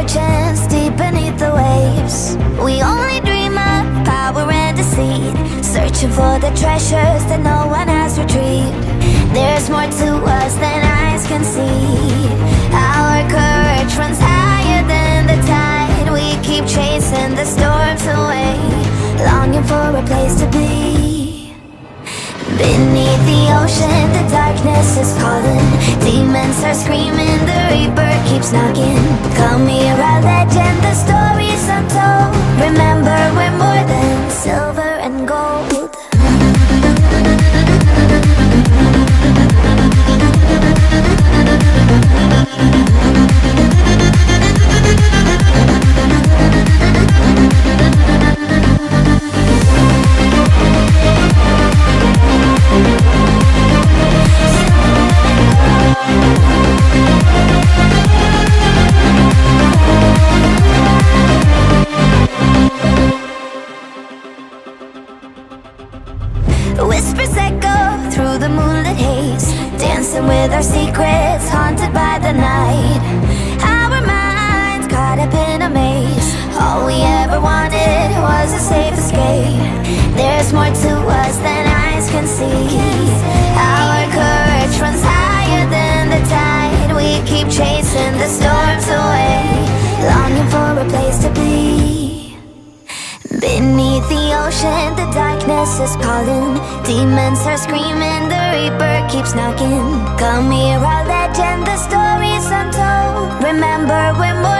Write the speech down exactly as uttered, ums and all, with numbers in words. our chance deep beneath the waves. We only dream of power and deceit, searching for the treasures that no one has retrieved. There's more to us than eyes can see. Our courage runs higher than the tide. We keep chasing the storms away, longing for a place to be. Beneath the ocean, the darkness is calling. Demons are screaming, the reaper keeps knocking. Come here, our legend, the stories untold. Remember, we're more than silver and gold. Whispers echo through the moonlit haze, dancing with our secrets, haunted by the night. Our minds caught up in a maze, all we ever wanted was a safe escape. There's more to us than eyes can see. Our courage runs higher than the tide. We keep chasing the storms away, longing for a place to be. Beneath the ocean, the darkness is calling. Demons are screaming, the reaper keeps knocking. Come here, our legend, the stories untold. Remember, we're more